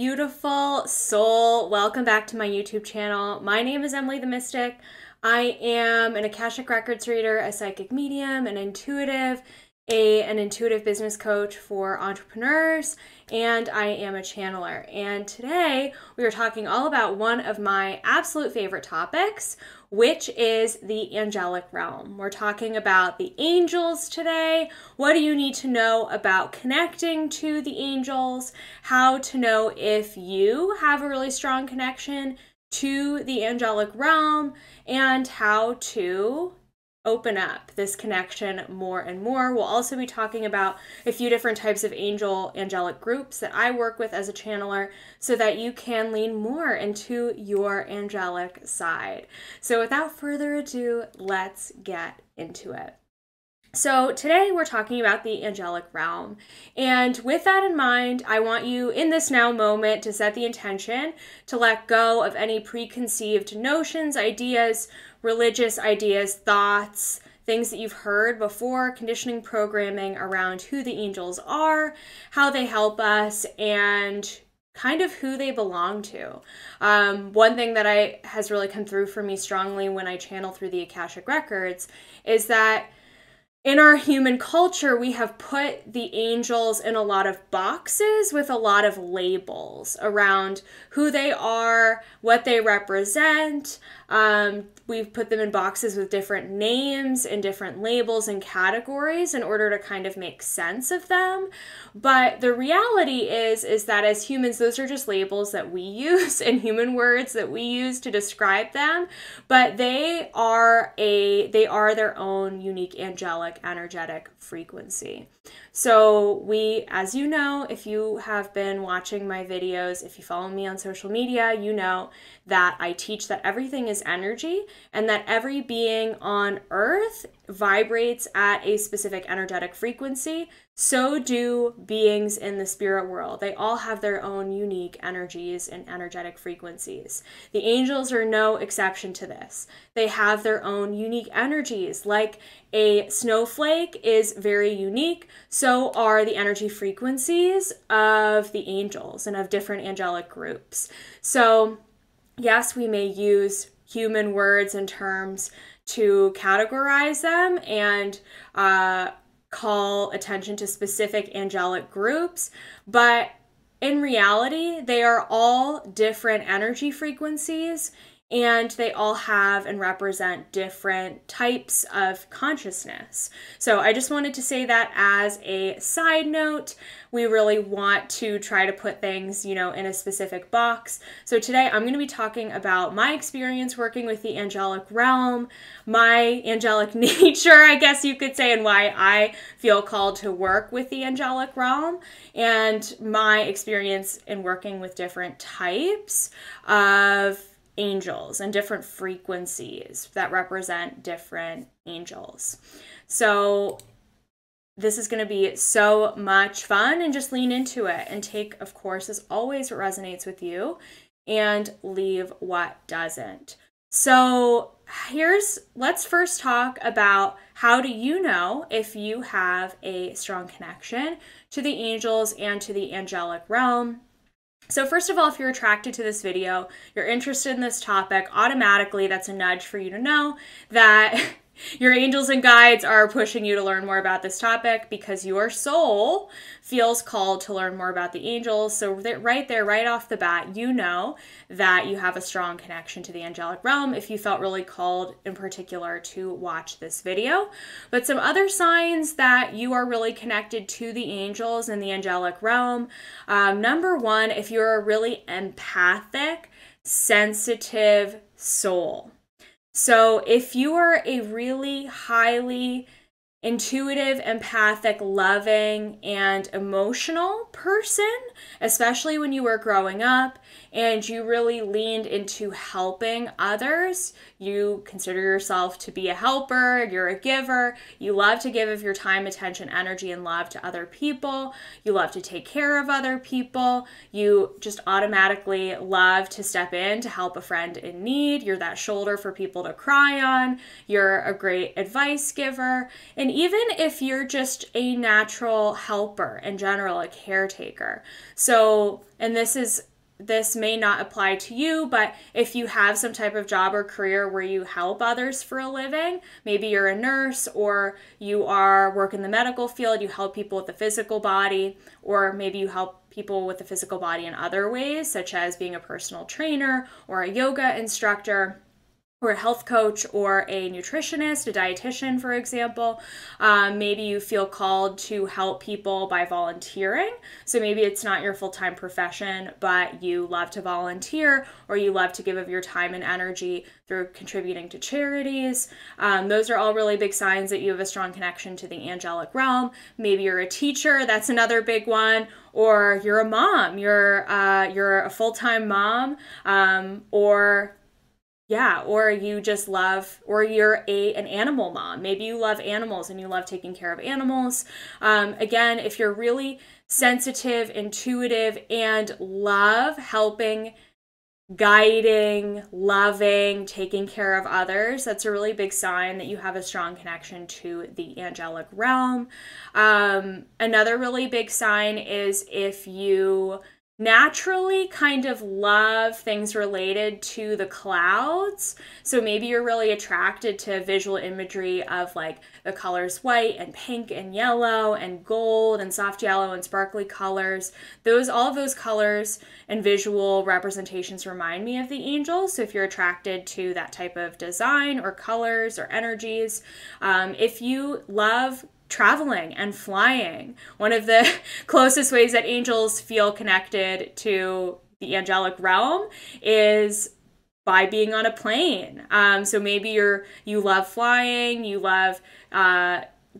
beautiful soul. Welcome back to my YouTube channel. My name is Emily the Mystic. I am an Akashic Records reader, a psychic medium, an intuitive, an intuitive business coach for entrepreneurs, and I am a channeler. And today we are talking all about one of my absolute favorite topics, which is the angelic realm. We're talking about the angels today. What do you need to know about connecting to the angels? How to know if you have a really strong connection to the angelic realm, and how to open up this connection more and more. We'll also be talking about a few different types of angelic groups that I work with as a channeler so that you can lean more into your angelic side. So without further ado, let's get into it. So today we're talking about the angelic realm, and with that in mind, I want you in this now moment to set the intention to let go of any preconceived notions, ideas, religious ideas, thoughts, things that you've heard before, conditioning, programming around who the angels are, how they help us, and kind of who they belong to. One thing that has really come through for me strongly when I channel through the Akashic Records is that in our human culture, we have put the angels in a lot of boxes with a lot of labels around who they are, what they represent. We've put them in boxes with different names and different labels and categories in order to kind of make sense of them. But the reality is that as humans, those are just labels that we use and human words that we use to describe them. But they are their own unique angelic energetic frequency. So we, as you know, if you have been watching my videos, if you follow me on social media, you know that I teach that everything is energy and that every being on earth vibrates at a specific energetic frequency. So do beings in the spirit world. They all have their own unique energies and energetic frequencies. The angels are no exception to this. They have their own unique energies. Like a snowflake is very unique, so are the energy frequencies of the angels and of different angelic groups. So yes, we may use human words and terms to categorize them and call attention to specific angelic groups, but in reality, they are all different energy frequencies, and they all have and represent different types of consciousness. So I just wanted to say that as a side note. We really want to try to put things, you know, in a specific box. So today I'm going to be talking about my experience working with the angelic realm, my angelic nature, I guess you could say, and why I feel called to work with the angelic realm, and my experience in working with different types of angels and different frequencies that represent different angels. So this is going to be so much fun, and just lean into it and take, of course, as always, what resonates with you and leave what doesn't. So let's first talk about how do you know if you have a strong connection to the angels and to the angelic realm. So first of all, if you're attracted to this video, you're interested in this topic, automatically that's a nudge for you to know that your angels and guides are pushing you to learn more about this topic, because your soul feels called to learn more about the angels. So right there, right off the bat, you know that you have a strong connection to the angelic realm if you felt really called in particular to watch this video. But some other signs that you are really connected to the angels and the angelic realm. Number one, if you're a really empathic, sensitive soul. So if you are a really highly intuitive, empathic, loving, and emotional person, especially when you were growing up and you really leaned into helping others, you consider yourself to be a helper, you're a giver, you love to give of your time, attention, energy, and love to other people, you love to take care of other people, you just automatically love to step in to help a friend in need, you're that shoulder for people to cry on, you're a great advice giver. And even if you're just a natural helper in general, a caretaker. So, and this is this may not apply to you, but if you have some type of job or career where you help others for a living, maybe you're a nurse or you are work in the medical field, you help people with the physical body, or maybe you help people with the physical body in other ways, such as being a personal trainer or a yoga instructor, or a health coach, or a nutritionist, a dietitian, for example. Maybe you feel called to help people by volunteering. So maybe it's not your full-time profession, but you love to volunteer, or you love to give of your time and energy through contributing to charities. Those are all really big signs that you have a strong connection to the angelic realm. Maybe you're a teacher, that's another big one. Or you're a mom, you're a full-time mom, or you just love, or you're an animal mom. Maybe you love animals and you love taking care of animals. Again, if you're really sensitive, intuitive, and love helping, guiding, loving, taking care of others, that's a really big sign that you have a strong connection to the angelic realm. Another really big sign is if you naturally kind of love things related to the clouds. So maybe you're really attracted to visual imagery of like the colors white and pink and yellow and gold and soft yellow and sparkly colors. All of those colors and visual representations remind me of the angels. So if you're attracted to that type of design or colors or energies, if you love traveling and flying. One of the closest ways that angels feel connected to the angelic realm is by being on a plane. So maybe you love flying, you love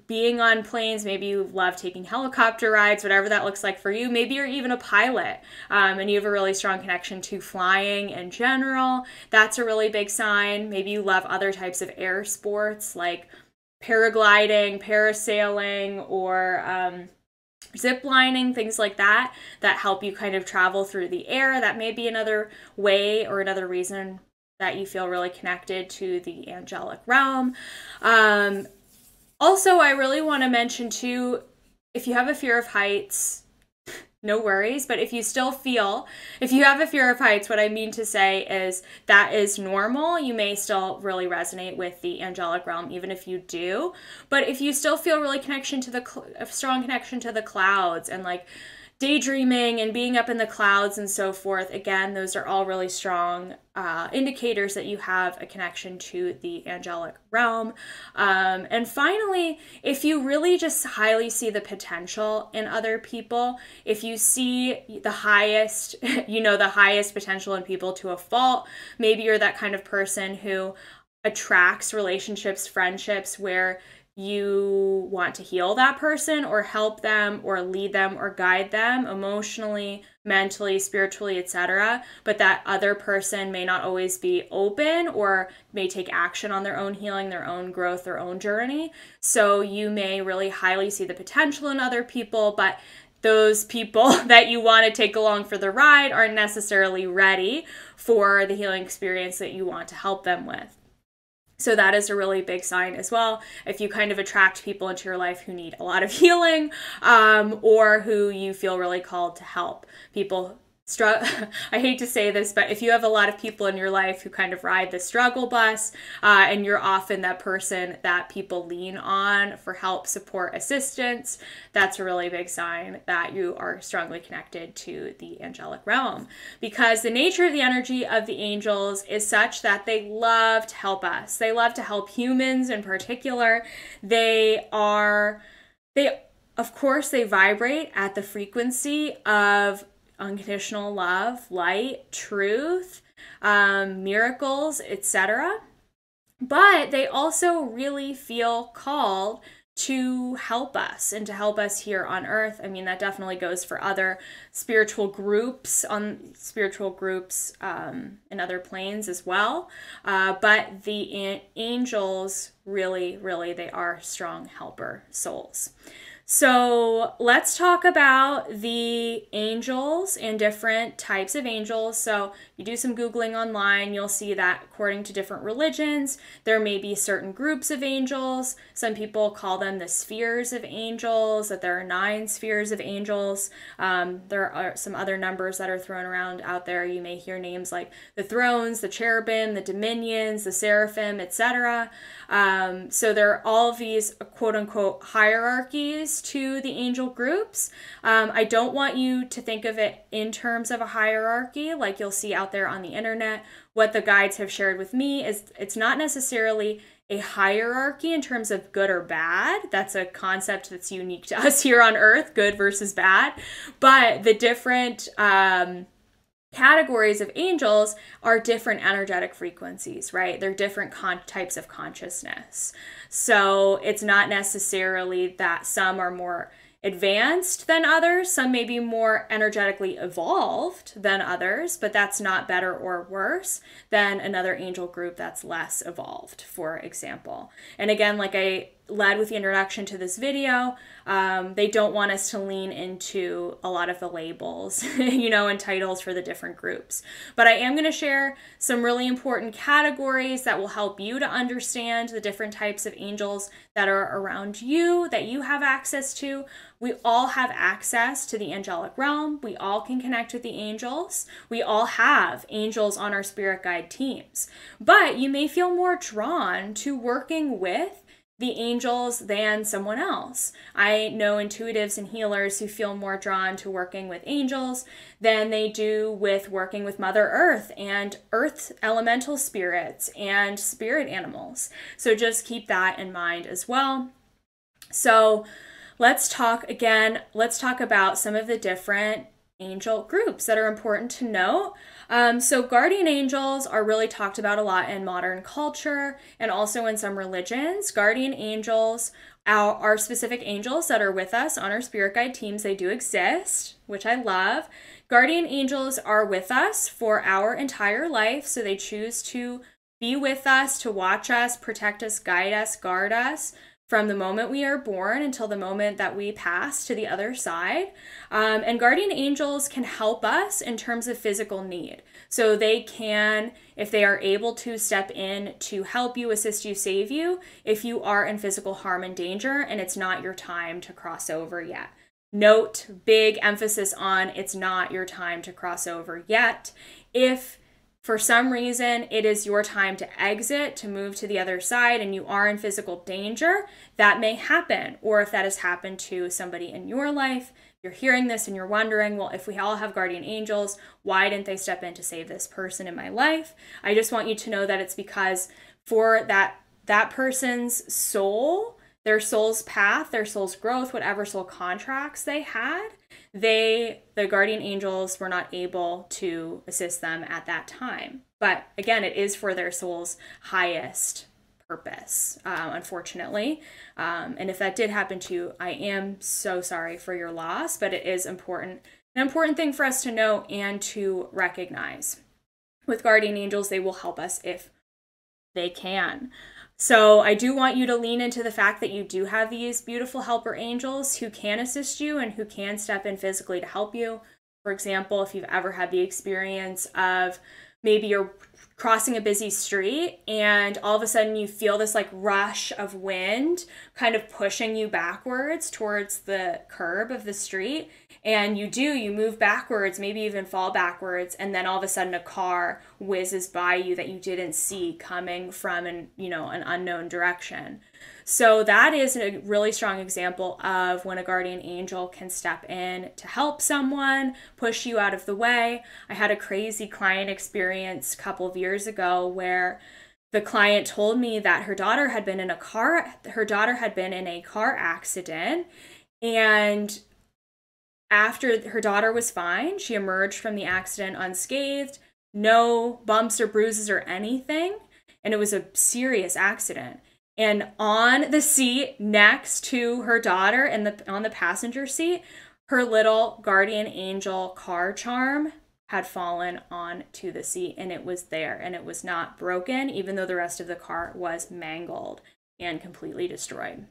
being on planes, maybe you love taking helicopter rides, whatever that looks like for you. Maybe you're even a pilot and you have a really strong connection to flying in general. That's a really big sign. Maybe you love other types of air sports like paragliding, parasailing, or zip lining, things like that, that help you kind of travel through the air. That may be another way or another reason that you feel really connected to the angelic realm. Also, I really want to mention too, if you have a fear of heights, no worries, but if you have a fear of heights, what I mean to say is that is normal. You may still really resonate with the angelic realm, even if you do. But if you still feel really a strong connection to the clouds and like daydreaming and being up in the clouds and so forth, again, those are all really strong indicators that you have a connection to the angelic realm. And finally, if you really just highly see the potential in other people, if you see the highest potential in people to a fault, maybe you're that kind of person who attracts relationships, friendships where you want to heal that person or help them or lead them or guide them emotionally, mentally, spiritually, etc. But that other person may not always be open or may take action on their own healing, their own growth, their own journey. So you may really highly see the potential in other people, but those people that you want to take along for the ride aren't necessarily ready for the healing experience that you want to help them with. So that is a really big sign as well. If you kind of attract people into your life who need a lot of healing or who you feel really called to help, people struggle. I hate to say this, but if you have a lot of people in your life who kind of ride the struggle bus and you're often that person that people lean on for help, support, assistance, that's a really big sign that you are strongly connected to the angelic realm, because the nature of the energy of the angels is such that they love to help us. They love to help humans in particular. Of course, they vibrate at the frequency of unconditional love, light, truth, miracles, etc. But they also really feel called to help us and to help us here on earth. I mean, that definitely goes for other spiritual groups and other planes as well. But the angels really, really, they are strong helper souls. So let's talk about the angels and different types of angels. So you do some Googling online, you'll see that according to different religions, there may be certain groups of angels. Some people call them the spheres of angels, that there are 9 spheres of angels. There are some other numbers that are thrown around out there. You may hear names like the thrones, the cherubim, the dominions, the seraphim, etc. So there are all of these quote unquote hierarchies to the angel groups. I don't want you to think of it in terms of a hierarchy like you'll see out there on the internet. What the guides have shared with me is it's not necessarily a hierarchy in terms of good or bad. That's a concept that's unique to us here on Earth, good versus bad. But the different categories of angels are different energetic frequencies, right? They're different types of consciousness. So it's not necessarily that some are more advanced than others. Some may be more energetically evolved than others, but that's not better or worse than another angel group that's less evolved, for example. And again, like I led with the introduction to this video, they don't want us to lean into a lot of the labels, you know, and titles for the different groups. But I am going to share some really important categories that will help you to understand the different types of angels that are around you, that you have access to. We all have access to the angelic realm. We all can connect with the angels. We all have angels on our spirit guide teams. But you may feel more drawn to working with the angels than someone else. I know intuitives and healers who feel more drawn to working with angels than they do with working with Mother Earth and Earth's elemental spirits and spirit animals. So just keep that in mind as well. So let's talk again, let's talk about some of the different angel groups that are important to note. So guardian angels are really talked about a lot in modern culture and also in some religions. Guardian angels are specific angels that are with us on our spirit guide teams. They do exist, which I love. Guardian angels are with us for our entire life, so they choose to be with us, to watch us, protect us, guide us, guard us, from the moment we are born until the moment that we pass to the other side. And guardian angels can help us in terms of physical need. So they can, if they are able to, step in to help you, assist you, save you, if you are in physical harm and danger and it's not your time to cross over yet. Note, big emphasis on it's not your time to cross over yet. If for some reason it is your time to exit, to move to the other side, and you are in physical danger, that may happen. Or if that has happened to somebody in your life, you're hearing this and you're wondering, well, if we all have guardian angels, why didn't they step in to save this person in my life? I just want you to know that it's because for that person's soul, their soul's path, their soul's growth, whatever soul contracts they had, the guardian angels were not able to assist them at that time. But again, it is for their soul's highest purpose, unfortunately. And if that did happen to you, I am so sorry for your loss, but it is important, an important thing for us to know and to recognize. With guardian angels, they will help us if they can. So I do want you to lean into the fact that you do have these beautiful helper angels who can assist you and who can step in physically to help you. For example, if you've ever had the experience of maybe you're crossing a busy street and all of a sudden you feel this like rush of wind kind of pushing you backwards towards the curb of the street, and you move backwards, maybe even fall backwards, and then all of a sudden a car whizzes by you that you didn't see coming from an unknown direction. So that is a really strong example of when a guardian angel can step in to help someone, push you out of the way. I had a crazy client experience a couple of years ago where the client told me that her daughter had been in a car accident, and after her daughter was fine, she emerged from the accident unscathed, no bumps or bruises or anything, and it was a serious accident. And on the seat next to her daughter, on the passenger seat, her little guardian angel car charm had fallen onto the seat, and it was there, and it was not broken, even though the rest of the car was mangled and completely destroyed.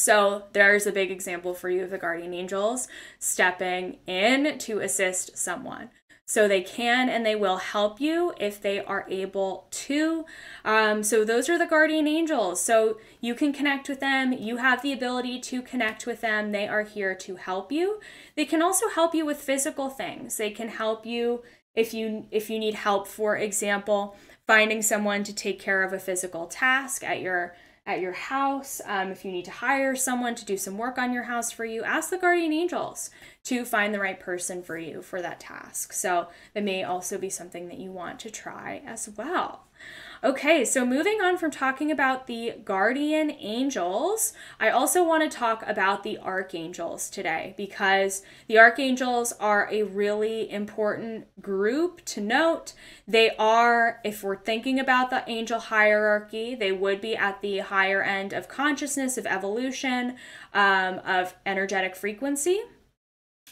So there's a big example for you of the guardian angels stepping in to assist someone. So they can and they will help you if they are able to. So those are the guardian angels. So you can connect with them. You have the ability to connect with them. They are here to help you. They can also help you with physical things. They can help you if you need help, for example, finding someone to take care of a physical task at your house. If you need to hire someone to do some work on your house for you, ask the guardian angels to find the right person for you for that task. So that may also be something that you want to try as well. Okay, so moving on from talking about the guardian angels, I also want to talk about the archangels today, because the archangels are a really important group to note. They are, if we're thinking about the angel hierarchy, they would be at the higher end of consciousness, of evolution, of energetic frequency.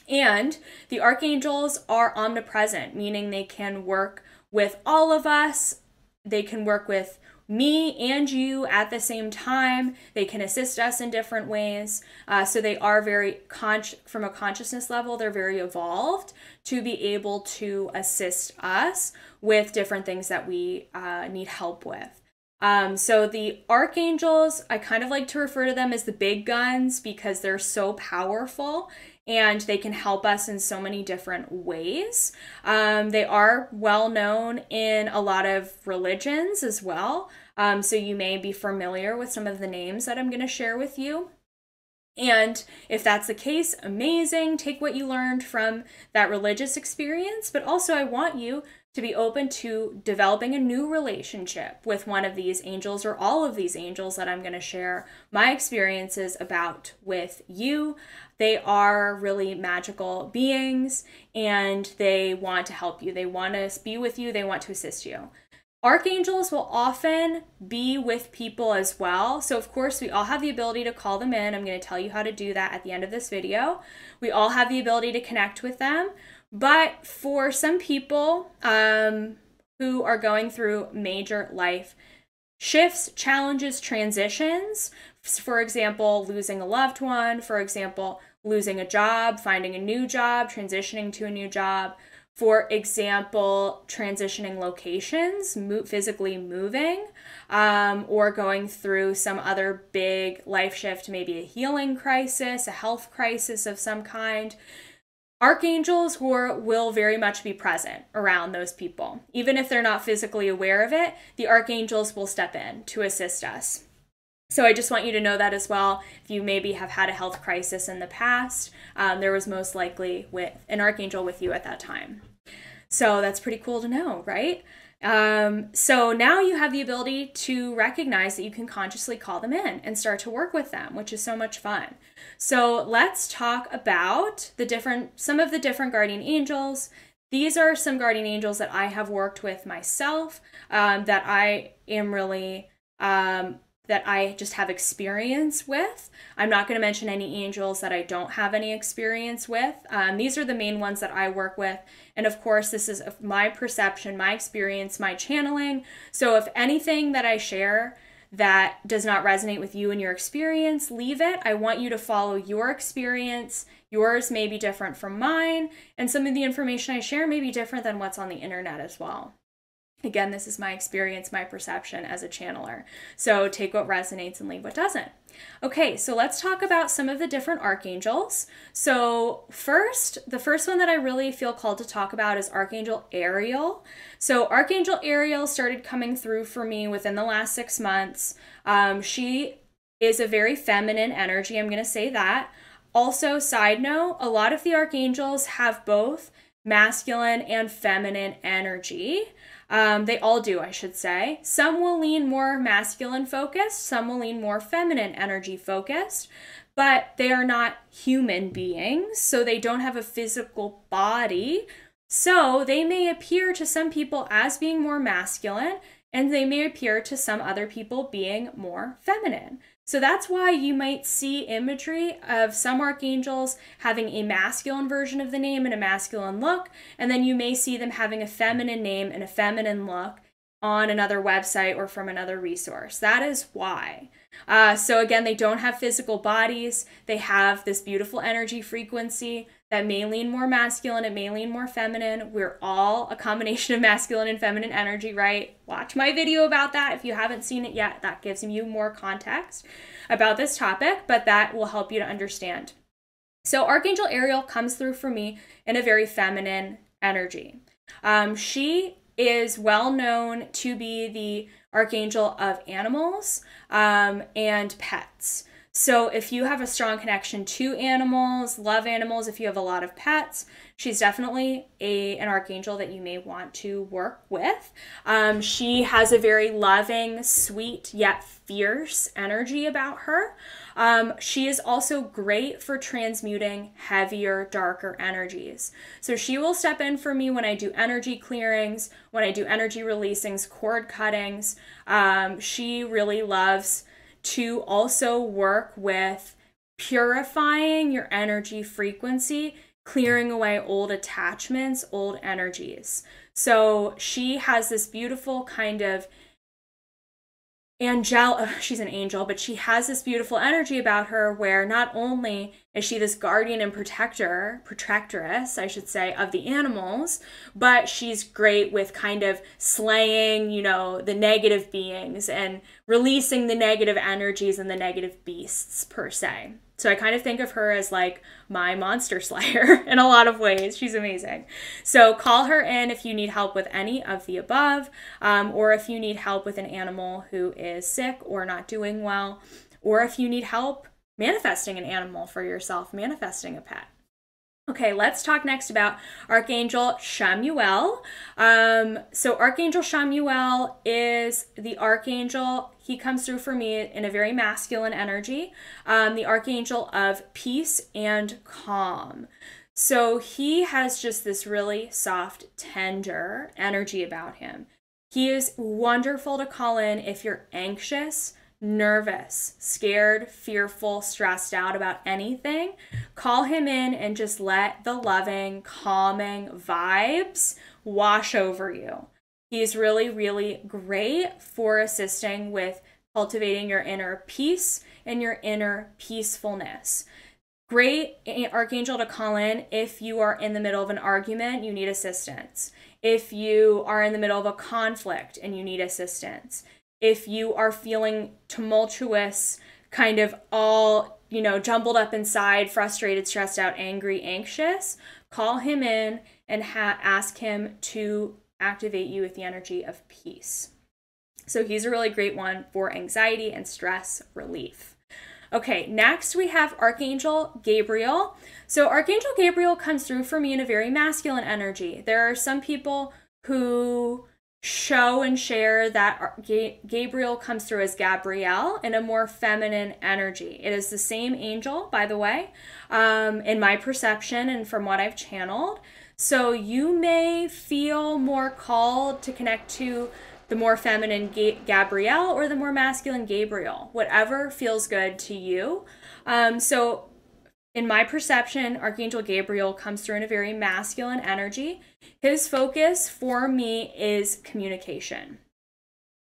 And the archangels are omnipresent, meaning they can work with all of us. They can work with me and you at the same time. They can assist us in different ways. So they are very, from a consciousness level, they're very evolved to be able to assist us with different things that we need help with. So the archangels, I kind of like to refer to them as the big guns, because they're so powerful and they can help us in so many different ways. They are well known in a lot of religions as well. So you may be familiar with some of the names that I'm going to share with you. And if that's the case, amazing. Take what you learned from that religious experience, but also I want you to be open to developing a new relationship with one of these angels or all of these angels that I'm going to share my experiences about with you. They are really magical beings and they want to help you. They want to be with you. They want to assist you. Archangels will often be with people as well. So of course, we all have the ability to call them in. I'm going to tell you how to do that at the end of this video. We all have the ability to connect with them. But for some people who are going through major life shifts, challenges, transitions, for example, losing a loved one, for example, losing a job, finding a new job, transitioning to a new job, for example, transitioning locations, physically moving, or going through some other big life shift, maybe a healing crisis, a health crisis of some kind, archangels will very much be present around those people. Even if they're not physically aware of it, the archangels will step in to assist us. So I just want you to know that as well. If you maybe have had a health crisis in the past, there was most likely an archangel with you at that time. So that's pretty cool to know, right? So now you have the ability to recognize that you can consciously call them in and start to work with them, which is so much fun. So let's talk about the some of the different guardian angels. These are some guardian angels that I have worked with myself, that I am really, that I just have experience with. I'm not going to mention any angels that I don't have any experience with. These are the main ones that I work with. And of course, this is my perception, my experience, my channeling. So if anything that I share that does not resonate with you and your experience, leave it. I want you to follow your experience. Yours may be different from mine. And some of the information I share may be different than what's on the internet as well. Again, this is my experience, my perception as a channeler. So take what resonates and leave what doesn't. Okay, so let's talk about some of the different archangels. So first, the first one that I really feel called to talk about is Archangel Ariel. So Archangel Ariel started coming through for me within the last 6 months. She is a very feminine energy, I'm going to say that. Also, side note, a lot of the archangels have both masculine and feminine energy. They all do, I should say. Some will lean more masculine focused, some will lean more feminine energy focused, but they are not human beings, so they don't have a physical body. So they may appear to some people as being more masculine, and they may appear to some other people being more feminine. So that's why you might see imagery of some archangels having a masculine version of the name and a masculine look, and then you may see them having a feminine name and a feminine look, on another website or from another resource. That is why. So again, they don't have physical bodies. They have this beautiful energy frequency that may lean more masculine, it may lean more feminine. We're all a combination of masculine and feminine energy, right? Watch my video about that. If you haven't seen it yet, that gives you more context about this topic, but that will help you to understand. So Archangel Ariel comes through for me in a very feminine energy. She is well known to be the archangel of animals and pets. So if you have a strong connection to animals, love animals, if you have a lot of pets, she's definitely an archangel that you may want to work with. She has a very loving, sweet, yet fierce energy about her. She is also great for transmuting heavier, darker energies. So she will step in for me when I do energy clearings, when I do energy releasings, cord cuttings. She really loves to also work with purifying your energy frequency, clearing away old attachments, old energies. So she has this beautiful kind of she's an angel, but she has this beautiful energy about her where not only is she this guardian and protectress, I should say, of the animals, but she's great with kind of slaying, you know, the negative beings and releasing the negative energies and the negative beasts per se. So I kind of think of her as like my monster slayer in a lot of ways. She's amazing. So call her in if you need help with any of the above, or if you need help with an animal who is sick or not doing well, or if you need help manifesting an animal for yourself, manifesting a pet. Okay, let's talk next about Archangel Chamuel. So Archangel Chamuel is the archangel, he comes through for me in a very masculine energy, the archangel of peace and calm. So he has just this really soft, tender energy about him. He is wonderful to call in if you're anxious, nervous, scared, fearful, stressed out about anything. Call him in and just let the loving, calming vibes wash over you. He is really, really great for assisting with cultivating your inner peace and your inner peacefulness. Great archangel to call in if you are in the middle of an argument, you need assistance. If you are in the middle of a conflict and you need assistance. If you are feeling tumultuous, kind of all, you know, jumbled up inside, frustrated, stressed out, angry, anxious, call him in and ask him to activate you with the energy of peace. So he's a really great one for anxiety and stress relief. Okay, next we have Archangel Gabriel. So Archangel Gabriel comes through for me in a very masculine energy. There are some people who show and share that Gabriel comes through as Gabrielle in a more feminine energy. It is the same angel, by the way, in my perception and from what I've channeled. So you may feel more called to connect to the more feminine Gabrielle or the more masculine Gabriel, whatever feels good to you. So in my perception, Archangel Gabriel comes through in a very masculine energy. His focus for me is communication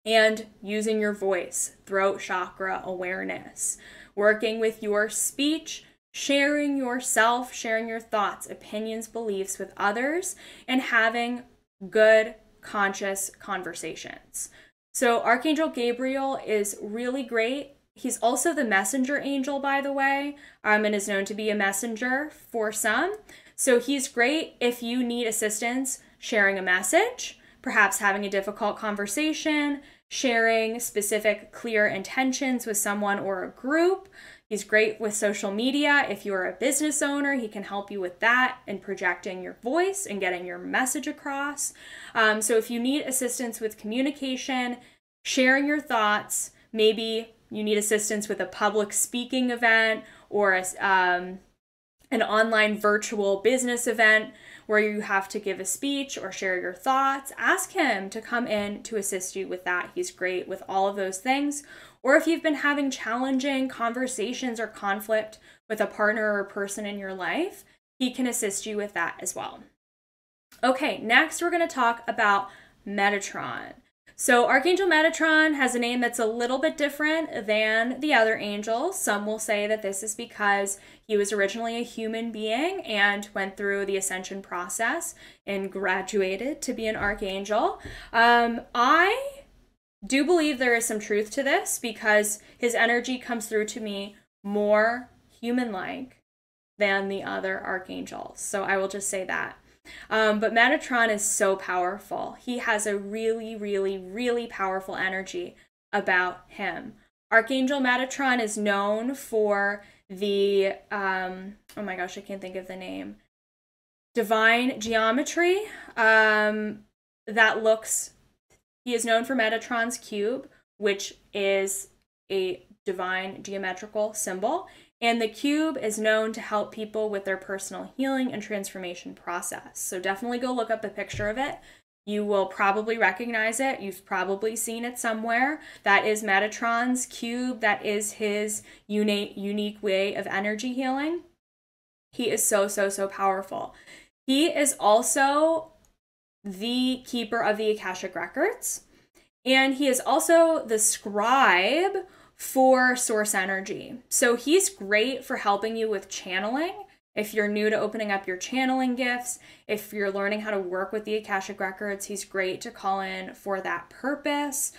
and using your voice, throat chakra awareness, working with your speech, sharing yourself, sharing your thoughts, opinions, beliefs with others, and having good, conscious conversations. So Archangel Gabriel is really great. He's also the messenger angel, by the way, and is known to be a messenger for some. So he's great if you need assistance sharing a message, perhaps having a difficult conversation, sharing specific clear intentions with someone or a group. He's great with social media. If you're a business owner, he can help you with that and projecting your voice and getting your message across. So if you need assistance with communication, sharing your thoughts, maybe you need assistance with a public speaking event or an online virtual business event where you have to give a speech or share your thoughts, ask him to come in to assist you with that. He's great with all of those things. Or if you've been having challenging conversations or conflict with a partner or a person in your life, he can assist you with that as well. Okay, next we're going to talk about Metatron. So Archangel Metatron has a name that's a little bit different than the other angels. Some will say that this is because he was originally a human being and went through the ascension process and graduated to be an archangel. I do believe there is some truth to this because his energy comes through to me more human-like than the other archangels. So I will just say that. But Metatron is so powerful. He has a really, really, really powerful energy about him. Archangel Metatron is known for the, oh my gosh, I can't think of the name, divine geometry that looks, he is known for Metatron's cube, which is a divine geometrical symbol. And the cube is known to help people with their personal healing and transformation process. So definitely go look up a picture of it. You will probably recognize it. You've probably seen it somewhere. That is Metatron's cube. That is his unique way of energy healing. He is so, so, so powerful. He is also the keeper of the Akashic Records. And he is also the scribe for source energy. So he's great for helping you with channeling. If you're new to opening up your channeling gifts, if you're learning how to work with the Akashic Records, he's great to call in for that purpose.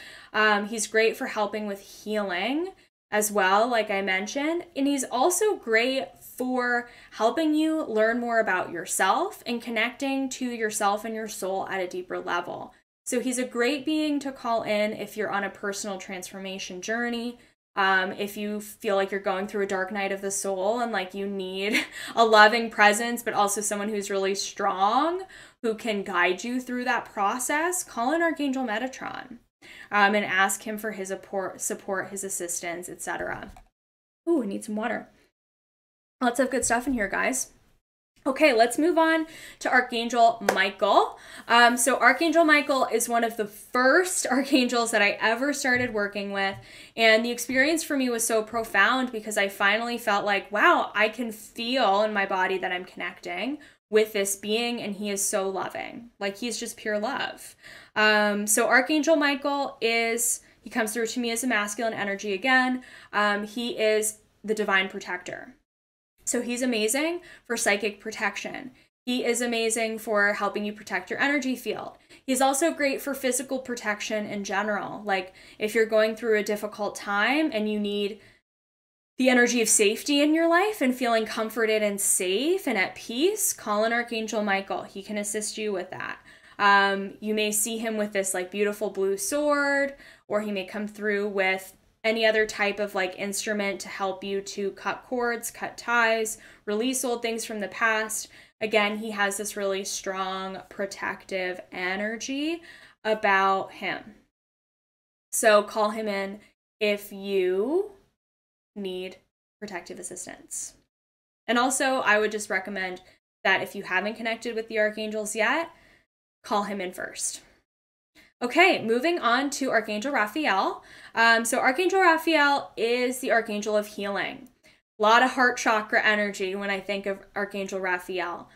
He's great for helping with healing as well, like I mentioned. And he's also great for helping you learn more about yourself and connecting to yourself and your soul at a deeper level. So he's a great being to call in if you're on a personal transformation journey, if you feel like you're going through a dark night of the soul and like you need a loving presence, but also someone who's really strong, who can guide you through that process, call in Archangel Metatron and ask him for his support, his assistance, etc. Ooh, I need some water. Lots of good stuff in here, guys. Okay, let's move on to Archangel Michael. So Archangel Michael is one of the first archangels that I ever started working with. And the experience for me was so profound because I finally felt like, wow, I can feel in my body that I'm connecting with this being and he is so loving. Like he's just pure love. So Archangel Michael is, he comes through to me as a masculine energy again. He is the divine protector. So he's amazing for psychic protection. He is amazing for helping you protect your energy field. He's also great for physical protection in general. Like if you're going through a difficult time and you need the energy of safety in your life and feeling comforted and safe and at peace, call in Archangel Michael. He can assist you with that. You may see him with this like beautiful blue sword, or he may come through with any other type of like instrument to help you to cut cords, cut ties, release old things from the past. Again, he has this really strong protective energy about him. So call him in if you need protective assistance. And also I would just recommend that if you haven't connected with the archangels yet, call him in first. Okay, moving on to Archangel Raphael. So Archangel Raphael is the archangel of healing. A lot of heart chakra energy when I think of Archangel Raphael.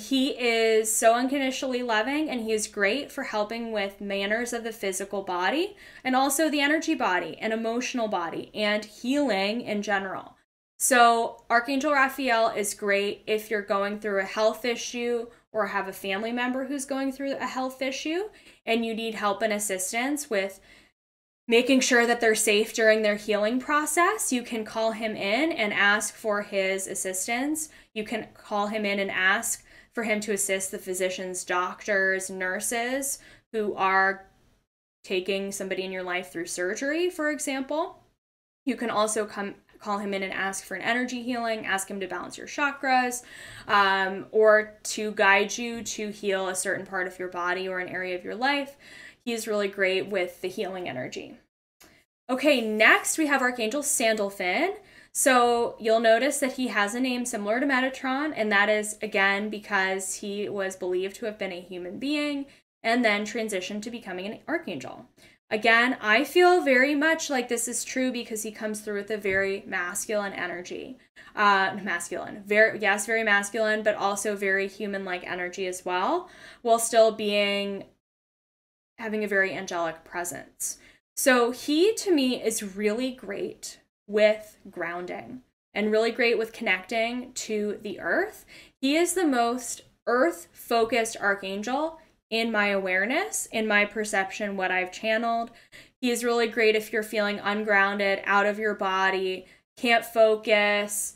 He is so unconditionally loving and he is great for helping with manners of the physical body and also the energy body and emotional body and healing in general. So Archangel Raphael is great if you're going through a health issue or have a family member who's going through a health issue and you need help and assistance with making sure that they're safe during their healing process. You can call him in and ask for his assistance. You can call him in and ask for him to assist the physicians, doctors, nurses who are taking somebody in your life through surgery, for example. You can also call him in and ask for an energy healing, ask him to balance your chakras, or to guide you to heal a certain part of your body or an area of your life. He is really great with the healing energy. Okay, next we have Archangel Sandalphon. So you'll notice that he has a name similar to Metatron, and that is, again, because he was believed to have been a human being and then transitioned to becoming an archangel. Again, I feel very much like this is true because he comes through with a very masculine energy. Very masculine, but also very human-like energy as well, while still being having a very angelic presence. So he, to me, is really great with grounding and really great with connecting to the earth. He is the most earth-focused archangel in my awareness, in my perception, what I've channeled. He is really great if you're feeling ungrounded, out of your body, can't focus,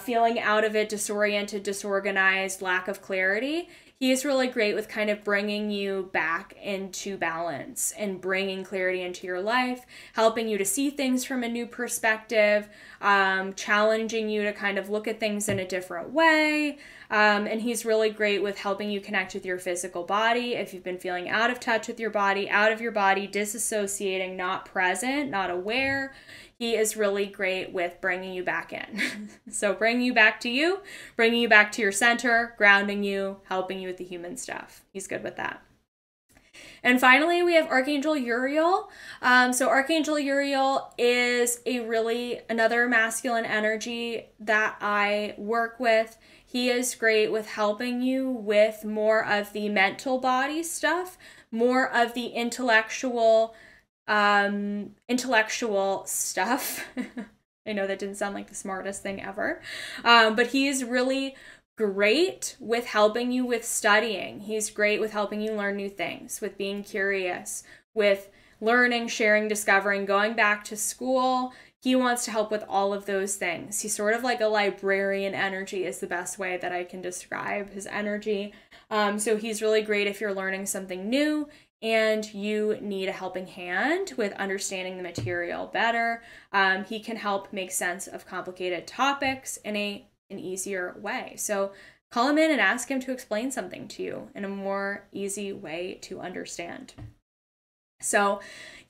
feeling out of it, disoriented, disorganized, lack of clarity. He is really great with kind of bringing you back into balance and bringing clarity into your life, helping you to see things from a new perspective, challenging you to kind of look at things in a different way. And he's really great with helping you connect with your physical body. If you've been feeling out of touch with your body, disassociating, not present, not aware, he is really great with bringing you back in. So bringing you back to you, bringing you back to your center, grounding you, helping you with the human stuff. He's good with that. And finally, we have Archangel Uriel. So Archangel Uriel is another masculine energy that I work with. He is great with helping you with more of the mental body stuff, more of the intellectual stuff. I know that didn't sound like the smartest thing ever, but he is really great with helping you with studying. He's great with helping you learn new things, with being curious, with learning, sharing, discovering, going back to school. He wants to help with all of those things. He's sort of like a librarian energy is the best way that I can describe his energy. So he's really great if you're learning something new and you need a helping hand with understanding the material better. He can help make sense of complicated topics in an easier way. So call him in and ask him to explain something to you in a more easy way to understand. So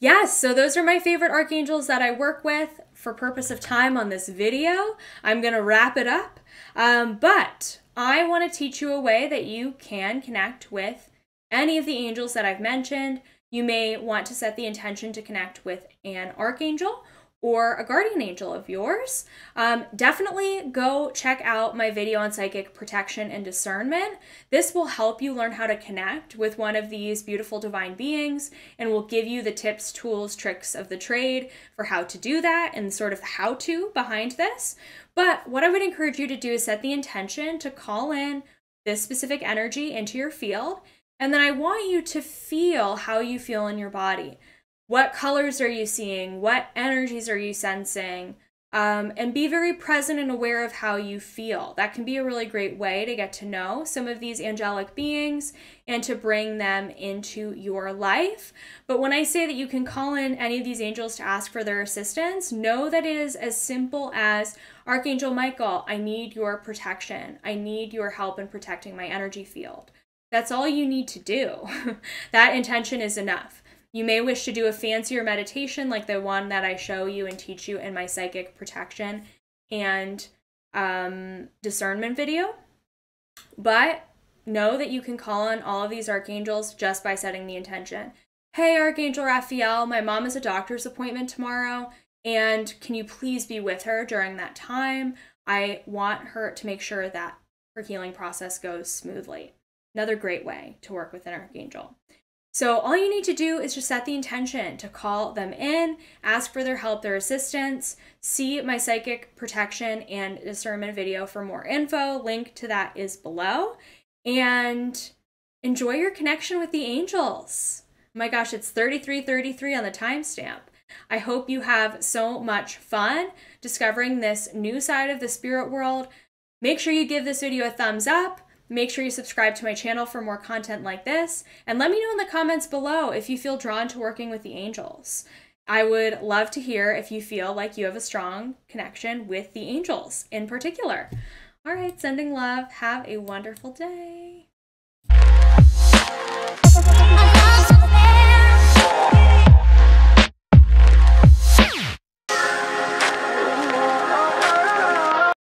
yes, so those are my favorite archangels that I work with. For purpose of time on this video, I'm going to wrap it up. But I want to teach you a way that you can connect with any of the angels that I've mentioned. You may want to set the intention to connect with an archangel or a guardian angel of yours. Definitely go check out my video on psychic protection and discernment. This will help you learn how to connect with one of these beautiful divine beings and will give you the tips, tools, tricks of the trade for how to do that and sort of the how-to behind this. But what I would encourage you to do is set the intention to call in this specific energy into your field. And then I want you to feel how you feel in your body. What colors are you seeing? What energies are you sensing? And be very present and aware of how you feel. That can be a really great way to get to know some of these angelic beings and to bring them into your life. But when I say that you can call in any of these angels to ask for their assistance, know that it is as simple as, Archangel Michael, I need your protection. I need your help in protecting my energy field. That's all you need to do. That intention is enough. You may wish to do a fancier meditation like the one that I show you and teach you in my psychic protection and discernment video. But know that you can call on all of these archangels just by setting the intention. Hey, Archangel Raphael, my mom has a doctor's appointment tomorrow, and can you please be with her during that time? I want her to make sure that her healing process goes smoothly. Another great way to work with an archangel. So all you need to do is just set the intention to call them in, ask for their help, their assistance. See my psychic protection and discernment video for more info. Link to that is below. And enjoy your connection with the angels. Oh my gosh, it's 33:33 on the timestamp. I hope you have so much fun discovering this new side of the spirit world. Make sure you give this video a thumbs up. Make sure you subscribe to my channel for more content like this, and let me know in the comments below if you feel drawn to working with the angels. I would love to hear if you feel like you have a strong connection with the angels in particular. All right, sending love. Have a wonderful day.